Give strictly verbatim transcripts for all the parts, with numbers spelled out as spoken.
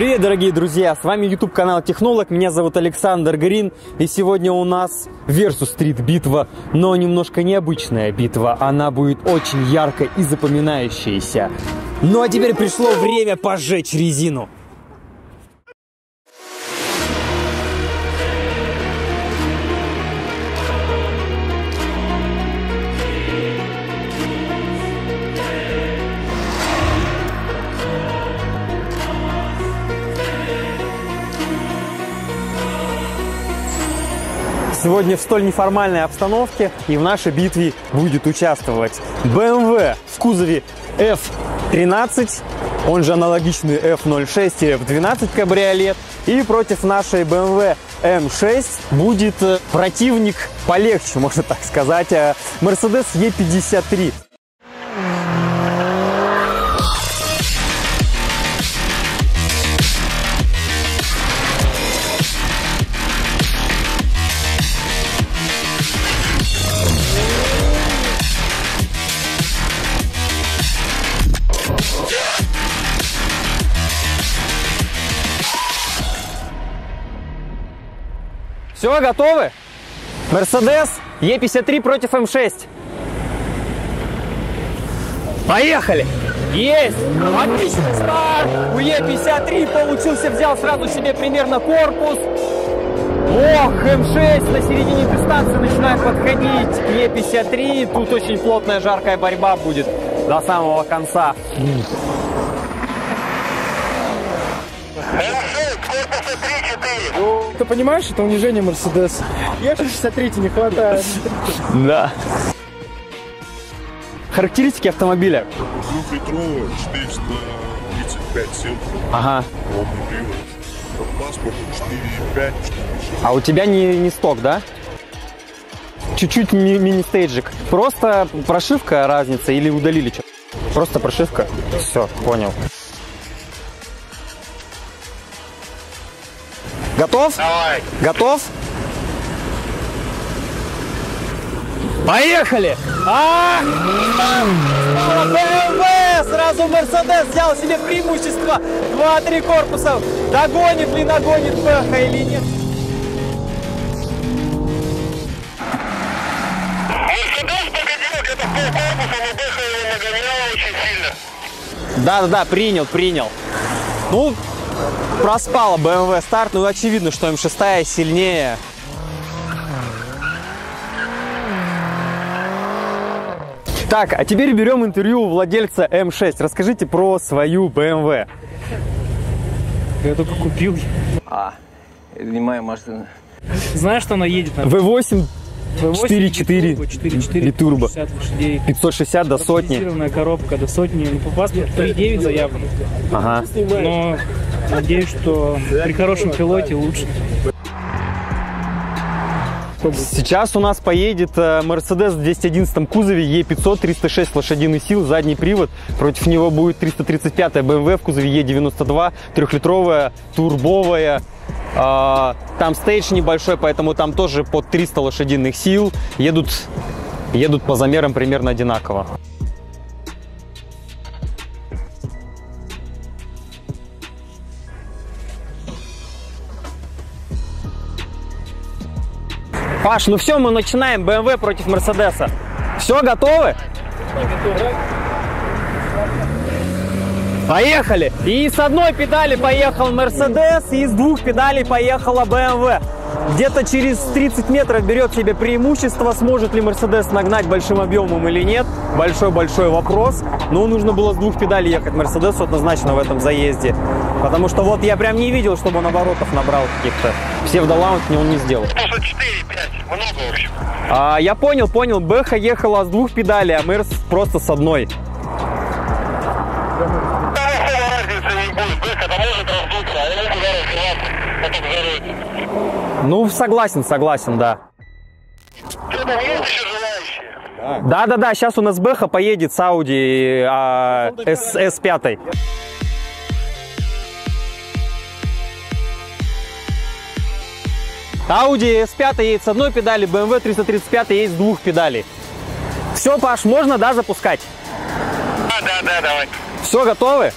Привет, дорогие друзья! С вами YouTube канал Технолог, меня зовут Александр Грин, и сегодня у нас Versus Street битва, но немножко необычная битва, она будет очень яркой и запоминающейся. Ну а теперь пришло время пожечь резину. Сегодня в столь неформальной обстановке и в нашей битве будет участвовать бэ эм вэ в кузове эф тринадцать, он же аналогичный эф ноль шесть и эф двенадцать кабриолет. И против нашей бэ эм вэ эм шесть будет противник полегче, можно так сказать, Mercedes е пятьдесят три. Все, готовы? Mercedes е пятьдесят три против эм шесть. Поехали! Есть! Отличный старт! У е пятьдесят три получился, взял сразу себе примерно корпус. Ох, эм шесть на середине дистанции начинает подходить к е пятьдесят три. Тут очень плотная, жаркая борьба будет до самого конца. Ты понимаешь, это унижение Мерседеса. Я шестьдесят три не хватает. Да. Характеристики автомобиля. двухлитровая, четыреста тридцать пять сил. Ага. Паспорт четыре и пять. А у тебя не, не сток, да? Чуть-чуть ми мини-стейджик. Просто прошивка разница или удалили что-то? Просто прошивка. Все, понял. Готов? Давай. Готов? Поехали! А! бэ эм вэ! Сразу Мерседес взял себе преимущество. два-три корпуса. Догонит ли, нагонит бэ эха или нет? Мерседес победил где-то в полкорпуса, но бэ эха его нагонял очень сильно. Да-да-да, принял, принял. Ну... Проспала бэ эм вэ старт, ну очевидно, что эм шесть сильнее. Так, а теперь берем интервью у владельца эм шесть. Расскажите про свою бэ эм вэ. Я только купил. А, понимаю, машина. Знаешь, что она едет? На... вэ восемь, четыре и четыре и турбо. пятьсот шестьдесят до сотни. Автоматизированная коробка до сотни. Ну, по паспорту три и девять заявлено. Ага. Но... Надеюсь, что при хорошем пилоте лучше. Сейчас у нас поедет Mercedes в двести одиннадцатом кузове е пятьсот, триста шесть лошадиных сил, задний привод. Против него будет триста тридцать пятая бэ эм вэ в кузове е девяносто два, трехлитровая, турбовая. Там стейдж небольшой, поэтому там тоже под триста лошадиных сил. Едут, едут по замерам примерно одинаково. Паш, ну все, мы начинаем бэ эм вэ против Мерседеса. Все, готовы? Поехали! И с одной педали поехал Мерседес, и с двух педалей поехала бэ эм вэ. Где-то через тридцать метров берет себе преимущество. Сможет ли Мерседес нагнать большим объемом или нет? Большой-большой вопрос. Но нужно было с двух педалей ехать Мерседесу однозначно в этом заезде. Потому что вот я прям не видел, чтобы он оборотов набрал каких-то. Псевдолаунт он не сделал. четыре и пять. Много, в общем. А, я понял, понял. бэ эха ехала с двух педалей, а Мерс просто с одной. Ну, согласен, согласен, да. Да-да-да, сейчас у нас бэ эха поедет с Audi а, эс пять. Audi эс пять едет с одной педали, бэ эм вэ триста тридцать пять едет с двух педалей. Все, Паш, можно, да, запускать? Да-да-да, давай. Все, готовы?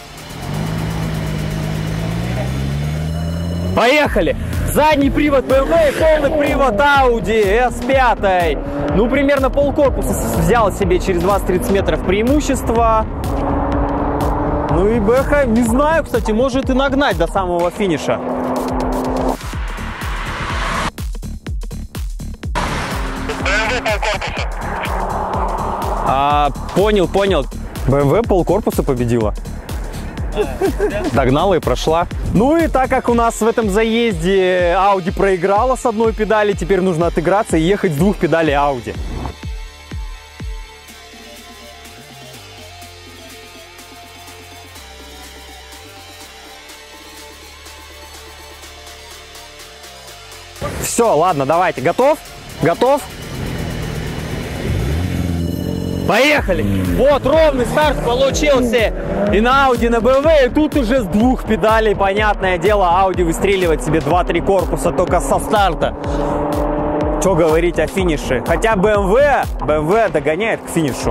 Поехали! Задний привод бэ эм вэ и полный привод Audi эс пять. Ну, примерно полкорпуса взял себе через двадцать-тридцать метров преимущество. Ну и бэ эха, не знаю, кстати, может и нагнать до самого финиша. бэ эм вэ полкорпуса. А, понял, понял. бэ эм вэ полкорпуса победила. Догнала и прошла. Ну и так как у нас в этом заезде Audi проиграла с одной педали, теперь нужно отыграться и ехать с двух педалей Audi. Все, ладно, давайте. Готов? Готов? Поехали! Вот ровный старт получился и на Audi, и на бэ эм вэ, и тут уже с двух педалей, понятное дело, Audi выстреливает себе два-три корпуса только со старта. Что говорить о финише? Хотя бэ эм вэ, бэ эм вэ догоняет к финишу.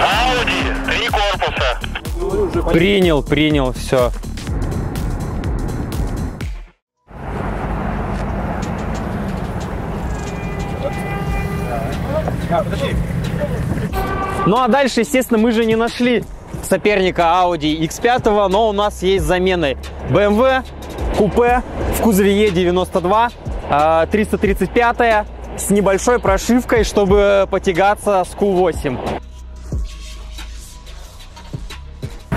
Audi, три корпуса. Принял, принял, все. Ну а дальше, естественно, мы же не нашли соперника Audi икс пять, но у нас есть замены бэ эм вэ, купе в кузове е девяносто два, триста тридцать пять с небольшой прошивкой, чтобы потягаться с ку восемь.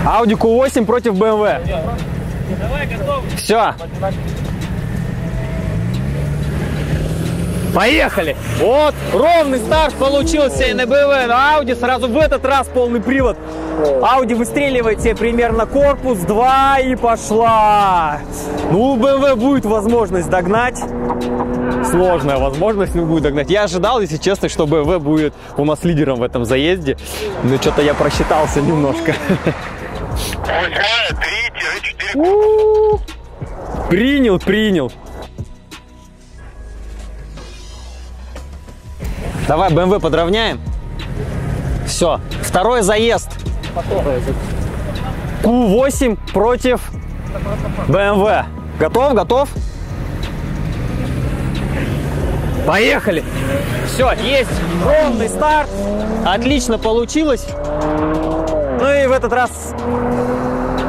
Audi ку восемь против бэ эм вэ. Давай, готов. Все. Поехали! Вот, ровный старт получился и на бэ эм вэ, на Audi. Сразу в этот раз полный привод. Audi выстреливает себе примерно корпус, два и пошла. Ну, у бэ эм вэ будет возможность догнать. Сложная возможность, но будет догнать. Я ожидал, если честно, что бэ эм вэ будет у нас лидером в этом заезде. Но что-то я просчитался немножко. восемь, три, четыре. Принял, принял. Давай бэ эм вэ подровняем. Все. Второй заезд. ку восемь против бэ эм вэ. Готов? Готов? Поехали. Все, есть ровный старт. Отлично получилось. Ну и в этот раз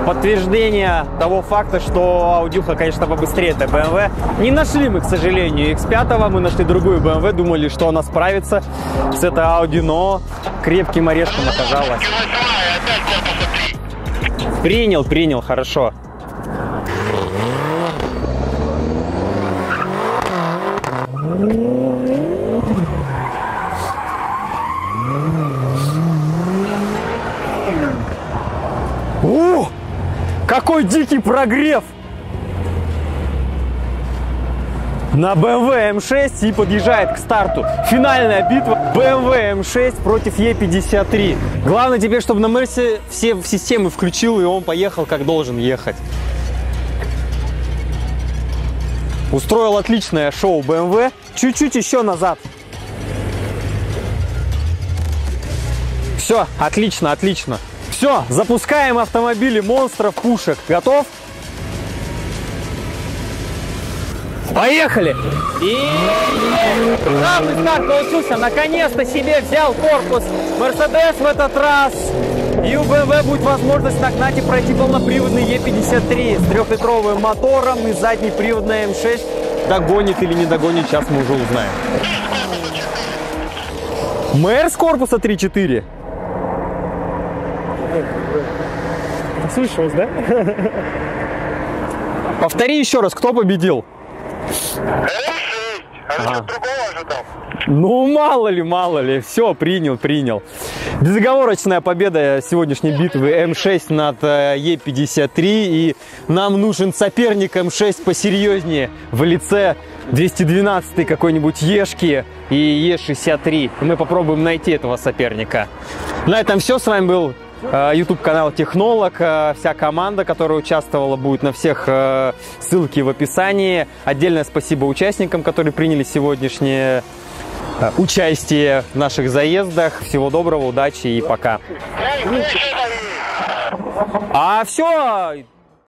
подтверждение того факта, что Audi, конечно, побыстрее это бэ эм вэ. Не нашли мы, к сожалению, икс пять, мы нашли другую бэ эм вэ, думали, что она справится с этой Audi, но крепким орешком оказалось. Принял, принял, хорошо. Какой дикий прогрев на бэ эм вэ эм шесть и подъезжает к старту. Финальная битва бэ эм вэ эм шесть против е пятьдесят три. Главное теперь, чтобы на Мерсе все системы включил и он поехал как должен ехать. Устроил отличное шоу бэ эм вэ. Чуть-чуть еще назад. Все, отлично, отлично. Все, запускаем автомобили монстров, пушек. Готов? Поехали! И... Равный старт получился. Наконец-то себе взял корпус Mercedes в этот раз. И у бэ эм вэ будет возможность нагнать и пройти полноприводный е пятьдесят три с трехлитровым мотором и задний приводный эм шесть. Догонит или не догонит, сейчас мы уже узнаем. Мерс корпуса три-четыре. Слышалось, да? Повтори еще раз, кто победил? А. Ну, мало ли, мало ли. Все, принял, принял. Безоговорочная победа сегодняшней битвы эм шесть над е пятьдесят три. И нам нужен соперник эм шесть посерьезнее в лице двести двенадцатой какой-нибудь Ешки и е шестьдесят три. Мы попробуем найти этого соперника. На этом все. С вами был YouTube канал Технолог. Вся команда, которая участвовала, будет на всех ссылки в описании. Отдельное спасибо участникам, которые приняли сегодняшнее участие в наших заездах. Всего доброго, удачи и пока. А все.